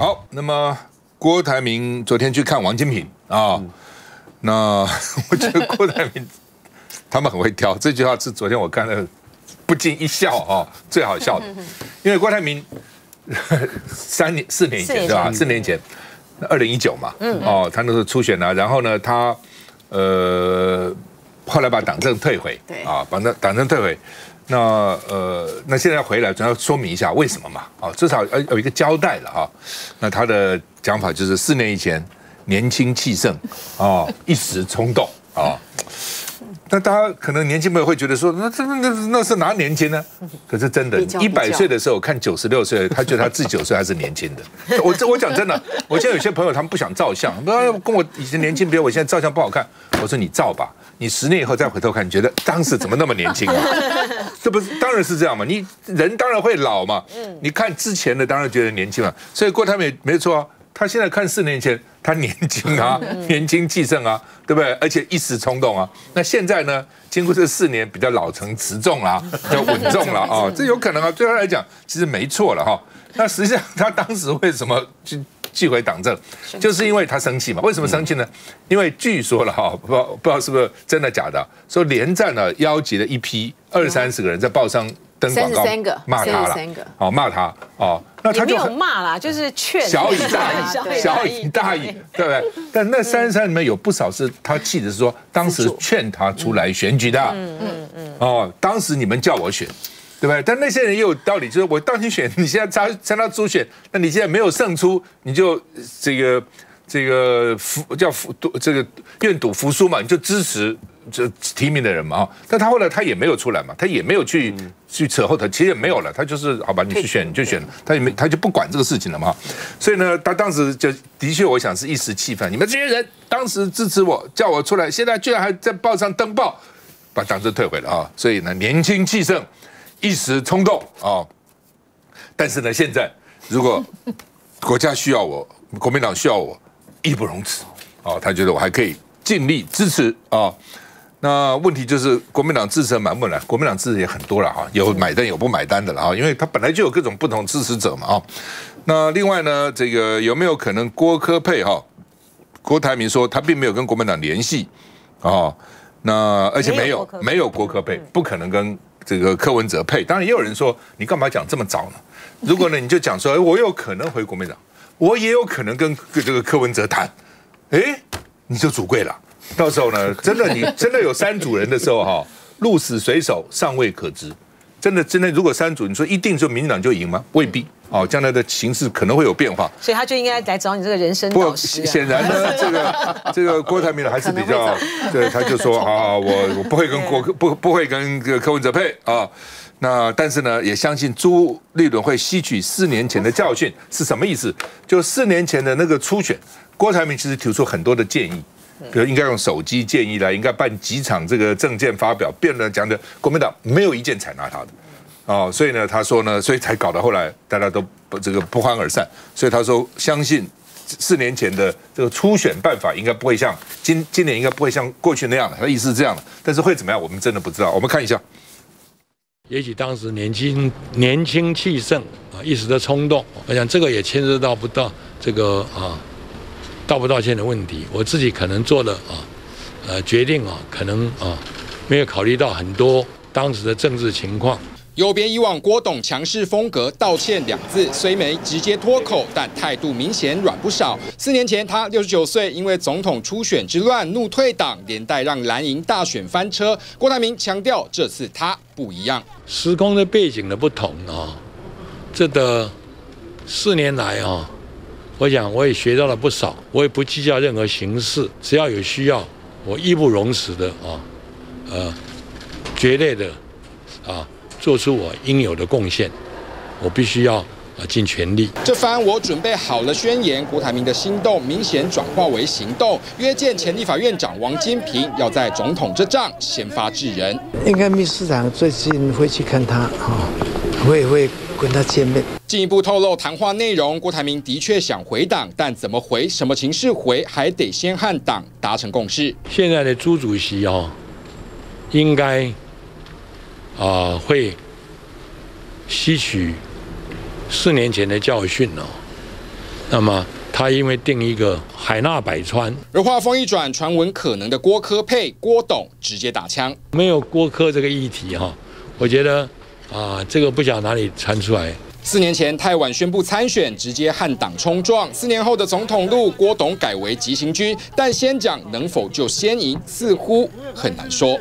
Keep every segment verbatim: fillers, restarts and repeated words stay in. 好，那么郭台铭昨天去看王金平啊、哦，嗯、那我觉得郭台铭他们很会挑，这句话是昨天我看了不禁一笑啊、哦，最好笑的，因为郭台铭三年四年以前对吧？四年前，二零一九嘛，嗯、哦，他那时候初选了、啊，然后呢，他呃后来把党政退回，啊，把那党政退回。 那呃，那现在回来，主要说明一下为什么嘛？啊，至少要有一个交代了啊。那他的讲法就是四年以前年轻气盛啊，一时冲动啊。那大家可能年轻朋友会觉得说，那那那那是哪年轻呢？可是真的，一百岁的时候看九十六岁，他觉得他自己九岁还是年轻的。我我讲真的，我现在有些朋友他们不想照相，不要跟我以前年轻，比如我现在照相不好看，我说你照吧，你十年以后再回头看，你觉得当时怎么那么年轻啊？ 这不是当然是这样嘛？你人当然会老嘛。你看之前的当然觉得年轻嘛。所以郭台铭没错啊，他现在看四年前他年轻啊，年轻气盛啊，对不对？而且一时冲动啊。那现在呢，经过这四年比较老成持重啦，比较稳重了啊，这有可能啊。对他来讲，其实没错了哈。那实际上他当时为什么去寄回党政，就是因为他生气嘛。为什么生气呢？因为据说了哈，不知道不知道是不是真的假的，说连战呢邀集了一批。 二三十个人在报上登广告，骂他了，哦，骂他哦，那他就没有骂啦，就是劝小以大义，小以大义，对不对？但那三十三里面有不少是他气的是说，当时劝他出来选举的，嗯嗯嗯，哦，当时你们叫我选，对不对？但那些人也有道理，就是我当你选，你现在参参加初选，那你现在没有胜出，你就这个这个服叫服这个愿赌服输嘛，你就支持。 这提名的人嘛，啊，但他后来他也没有出来嘛，他也没有去去扯后腿，其实也没有了，他就是好吧，你去选你就选，他也没他就不管这个事情了嘛，所以呢，他当时就的确我想是一时气愤，你们这些人当时支持我叫我出来，现在居然还在报上登报，把党政退回了啊，所以呢，年轻气盛，一时冲动啊，但是呢，现在如果国家需要我，国民党需要我，义不容辞啊，他觉得我还可以尽力支持啊。 那问题就是国民党支持满不满？国民党支持也很多了哈，有买单有不买单的了哈，因为他本来就有各种不同支持者嘛啊。那另外呢，这个有没有可能郭科配哈？郭台铭说他并没有跟国民党联系啊，那而且没有没有郭科配，不可能跟这个柯文哲配。当然也有人说你干嘛讲这么早呢？如果呢你就讲说，我有可能回国民党，我也有可能跟这个柯文哲谈，哎，你就主贵了。 到时候呢，真的你真的有三组人的时候哈，鹿死谁手尚未可知。真的真的，如果三组，你说一定说民进党就赢吗？未必哦，将来的形势可能会有变化。所以他就应该来找你这个人生导师。显然呢，这个这个郭台铭还是比较对，他就说啊，我我不会跟郭不不会跟柯文哲配啊。那但是呢，也相信朱立伦会吸取四年前的教训是什么意思？就四年前的那个初选，郭台铭其实提出很多的建议。 比如应该用手机建议来，应该办几场这个政见发表辩论，讲的国民党没有一件采纳他的，哦，所以呢，他说呢，所以才搞到后来大家都不这个不欢而散。所以他说，相信四年前的这个初选办法应该不会像今今年应该不会像过去那样的，他意思是这样的，但是会怎么样，我们真的不知道。我们看一下，也许当时年轻年轻气盛啊，一时的冲动，我想这个也牵涉到不到这个啊。 道不道歉的问题，我自己可能做了啊，呃，决定啊，可能啊，没有考虑到很多当时的政治情况。有别以往郭董强势风格，道歉两字虽没直接脱口，但态度明显软不少。四年前他六十九岁，因为总统初选之乱怒退党，连带让蓝营大选翻车。郭台铭强调，这次他不一样，时空的背景的不同啊，这的四年来啊。 我想我也学到了不少，我也不计较任何形式，只要有需要，我义不容辞的啊，呃，绝对的啊，做出我应有的贡献，我必须要。 尽全力。这番我准备好了宣言，郭台铭的心动明显转化为行动，约见前立法院长王金平，要在总统这仗先发制人。应该秘书长最近会去看他，哦，我也会跟他见面。进一步透露谈话内容，郭台铭的确想回党，但怎么回、什么情势回，还得先和党达成共识。现在的朱主席哦，应该啊、呃、会吸取。 四年前的教训哦，那么他因为定一个海纳百川，而话锋一转，传闻可能的郭科配郭董直接打枪，没有郭科这个议题哈，我觉得啊，这个不晓得哪里传出来。 四年前，泰婉宣布参选，直接和党冲撞。四年后的总统路，郭董改为急行军，但先讲能否就先赢，似乎很难说。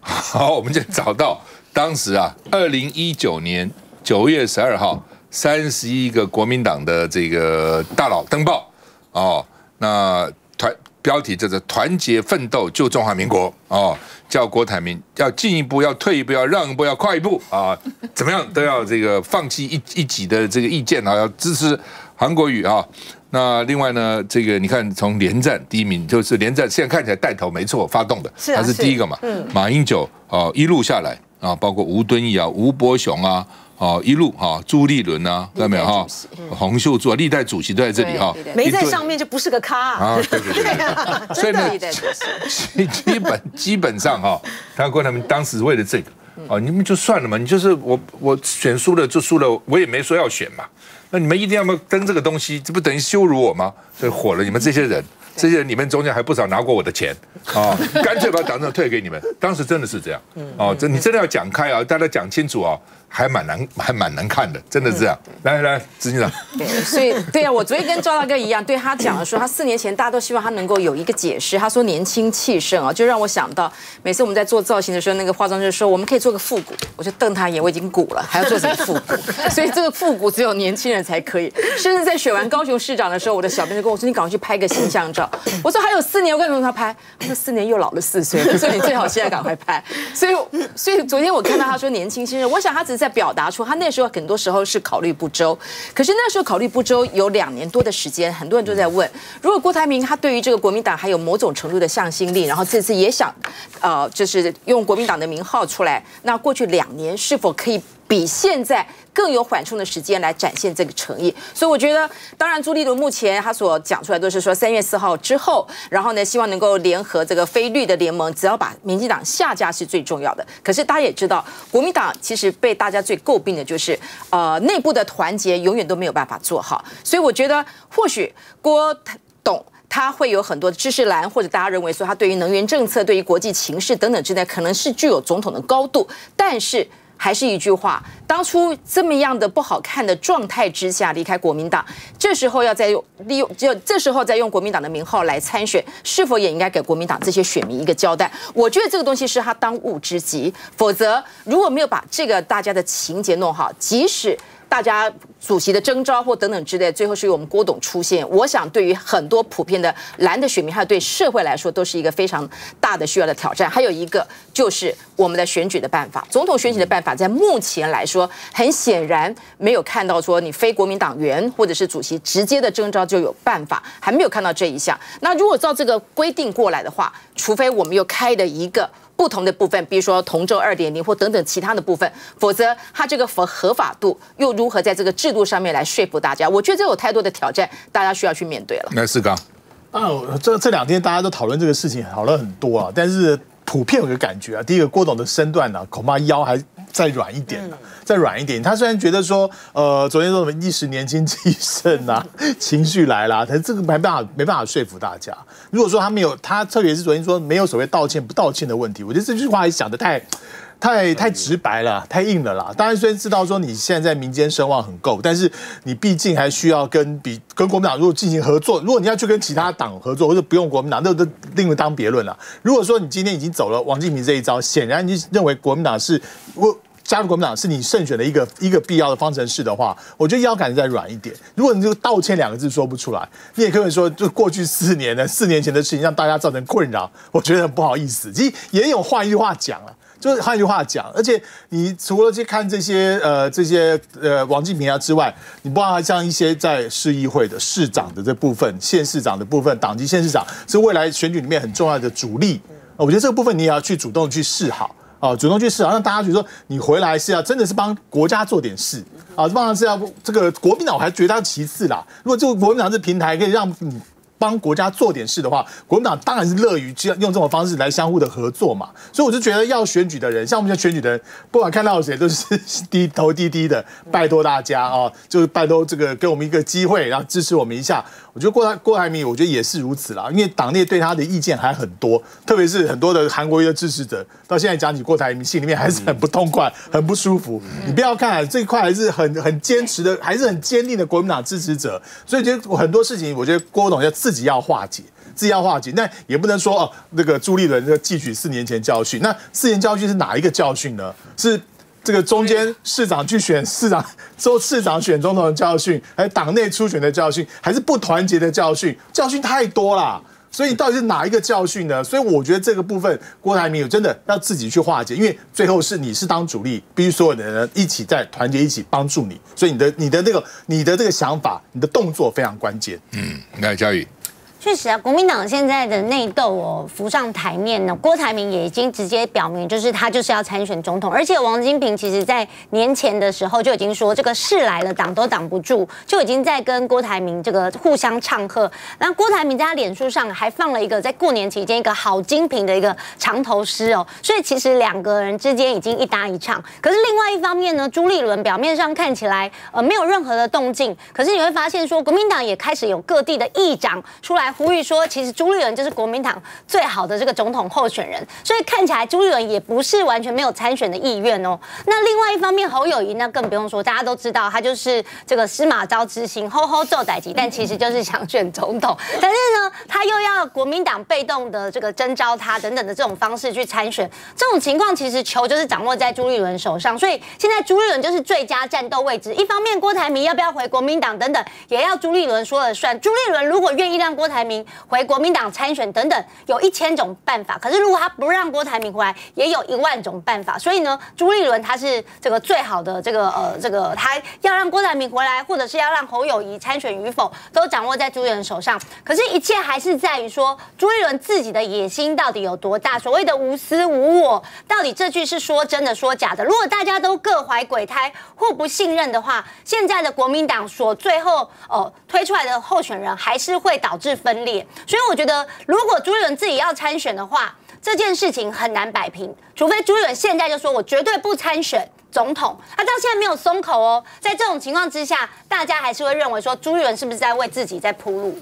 好，我们就找到当时啊，二零一九年九月十二号，三十一个国民党的这个大佬登报哦，那团标题就是“团结奋斗救中华民国”哦，叫郭台铭要进一步，要退一步，要让一步，要快一步啊。 怎么样都要这个放弃一一己的这个意见啊，要支持韩国瑜啊。那另外呢，这个你看从连战第一名就是连战，现在看起来带头没错，发动的他是第一个嘛。马英九啊一路下来啊，包括吴敦义啊、吴伯雄啊，哦一路啊，朱立伦啊，看到没有哈？洪秀柱啊，历代主席都在这里哈，没在上面就不是个咖啊。对对对，所以呢，基本基本上哈，他跟他们当时为了这个。 哦，你们就算了嘛，你就是我，我选输了就输了，我也没说要选嘛。那你们一定要么跟这个东西，这不等于羞辱我吗？所以火了你们这些人，这些人里面中间还不少拿过我的钱啊，干脆把党证退给你们。当时真的是这样，哦，这你真的要讲开啊，大家讲清楚啊，还蛮难，还蛮难看的，真的是这样。来来，执行长。对，所以对啊，我昨天跟赵大哥一样，对他讲的说，他四年前大家都希望他能够有一个解释，他说年轻气盛啊，就让我想到每次我们在做造型的时候，那个化妆师说我们可以做个复古，我就瞪他一眼，我已经古了，还要做什么复古？所以这个复古只有年轻人 才可以，甚至在选完高雄市长的时候，我的小编就跟我说：“你赶快去拍个形象照。”我说：“还有四年，我干嘛要拍？”他说：“四年又老了四岁。”所以你最好现在赶快拍。所以，所以昨天我看到他说年轻先生，我想他只是在表达出他那时候很多时候是考虑不周。可是那时候考虑不周有两年多的时间，很多人都在问：如果郭台铭他对于这个国民党还有某种程度的向心力，然后这次也想，呃，就是用国民党的名号出来，那过去两年是否可以 比现在更有缓冲的时间来展现这个诚意，所以我觉得，当然朱立伦目前他所讲出来都是说三月四号之后，然后呢，希望能够联合这个非绿的联盟，只要把民进党下架是最重要的。可是大家也知道，国民党其实被大家最诟病的就是，呃，内部的团结永远都没有办法做好。所以我觉得，或许郭董 他会有很多知识栏，或者大家认为说他对于能源政策、对于国际情势等等之类，可能是具有总统的高度，但是 还是一句话，当初这么样的不好看的状态之下离开国民党，这时候要再用利用，就这时候再用国民党的名号来参选，是否也应该给国民党这些选民一个交代？我觉得这个东西是他当务之急，否则如果没有把这个大家的情节弄好，即使 大家主席的征召或等等之类，最后是由我们郭董出现。我想，对于很多普遍的蓝的选民，还有对社会来说，都是一个非常大的需要的挑战。还有一个就是我们的选举的办法，总统选举的办法，在目前来说，很显然没有看到说你非国民党员或者是主席直接的征召就有办法，还没有看到这一项。那如果照这个规定过来的话，除非我们又开了一个 不同的部分，比如说同舟 二点零 或等等其他的部分，否则它这个合合法度又如何在这个制度上面来说服大家？我觉得这有太多的挑战，大家需要去面对了。那是刚，啊，这这两天大家都讨论这个事情，讨论很多啊，但是普遍有个感觉啊，第一个郭董的身段呢、啊，恐怕腰还 再软一点、啊、再软一点。他虽然觉得说，呃，昨天说什么一时年轻气盛啊，情绪来啦、啊，但这个没办法，没办法说服大家。如果说他没有，他特别是昨天说没有所谓道歉不道歉的问题，我觉得这句话讲得太 太太直白了，太硬了啦！当然，虽然知道说你现在在民间声望很够，但是你毕竟还需要跟比跟国民党如果进行合作，如果你要去跟其他党合作，或者不用国民党，那都另当别论了。如果说你今天已经走了王金平这一招，显然你认为国民党是我 加入国民党是你胜选的一个一个必要的方程式的话，我觉得腰杆再软一点。如果你这个道歉两个字说不出来，你也可以说，就过去四年的四年前的事情让大家造成困扰，我觉得很不好意思。其实也有换一句话讲了，就是换一句话讲。而且你除了去看这些呃这些呃王金平啊之外，你包括像一些在市议会的市长的这部分、县市长的部分、党籍县市长是未来选举里面很重要的主力。我觉得这个部分你也要去主动去示好。 啊，主动去市场，让大家觉得说你回来是要真的是帮国家做点事啊，当然是要这个国民党我还觉得他其次啦。如果这个国民党这平台可以让你帮国家做点事的话，国民党当然是乐于这样用这种方式来相互的合作嘛。所以我就觉得要选举的人，像我们现在选举的人，不管看到谁都是低头低低的，拜托大家啊、哦，就是拜托这个给我们一个机会，然后支持我们一下。我觉得郭台郭台铭，我觉得也是如此啦，因为党内对他的意见还很多，特别是很多的韩国瑜的支持者，到现在讲起郭台铭，心里面还是很不痛快、很不舒服。你不要看这一块还是很很坚持的，还是很坚定的国民党支持者，所以觉得很多事情，我觉得郭董要自己要化解。自己要化解，那也不能说哦，那个朱立伦要汲取四年前教训。那四年教训是哪一个教训呢？是这个中间市长去选市长、州市长选总统的教训，还是党内初选的教训，还是不团结的教训？教训太多啦。所以到底是哪一个教训呢？所以我觉得这个部分郭台铭真的要自己去化解，因为最后是你是当主力，必须所有的人一起在团结，一起帮助你。所以你的你的那个你的这个想法，你的动作非常关键。嗯，来嘉宇。确实啊，国民党现在的内斗哦浮上台面呢。郭台铭也已经直接表明，就是他就是要参选总统。而且王金平其实在年前的时候就已经说，这个事来了挡都挡不住，就已经在跟郭台铭这个互相唱和。那郭台铭在他脸书上还放了一个在过年期间一个好金平的一个长头诗哦。所以其实两个人之间已经一搭一唱。可是另外一方面呢，朱立伦表面上看起来呃没有任何的动静，可是你会发现说，国民党也开始有各地的议长出来呼吁说，其实朱立伦就是国民党最好的这个总统候选人，所以看起来朱立伦也不是完全没有参选的意愿哦。那另外一方面，侯友宜那更不用说，大家都知道他就是这个司马昭之心，吼吼做歹计，但其实就是想选总统，但是呢，他又要国民党被动的这个征召他等等的这种方式去参选，这种情况其实球就是掌握在朱立伦手上，所以现在朱立伦就是最佳战斗位置。一方面，郭台铭要不要回国民党等等，也要朱立伦说了算。朱立伦如果愿意让郭台铭回国民党参选等等，有一千种办法。可是如果他不让郭台铭回来，也有一万种办法。所以呢，朱立伦他是这个最好的这个呃这个他要让郭台铭回来，或者是要让侯友宜参选与否，都掌握在朱立伦手上。可是，一切还是在于说朱立伦自己的野心到底有多大？所谓的无私无我，到底这句是说真的说假的？如果大家都各怀鬼胎、互不信任的话，现在的国民党所最后呃推出来的候选人，还是会导致分。所以我觉得，如果朱立伦自己要参选的话，这件事情很难摆平，除非朱立伦现在就说我绝对不参选总统，他到现在没有松口哦。在这种情况之下，大家还是会认为说朱立伦是不是在为自己在铺路？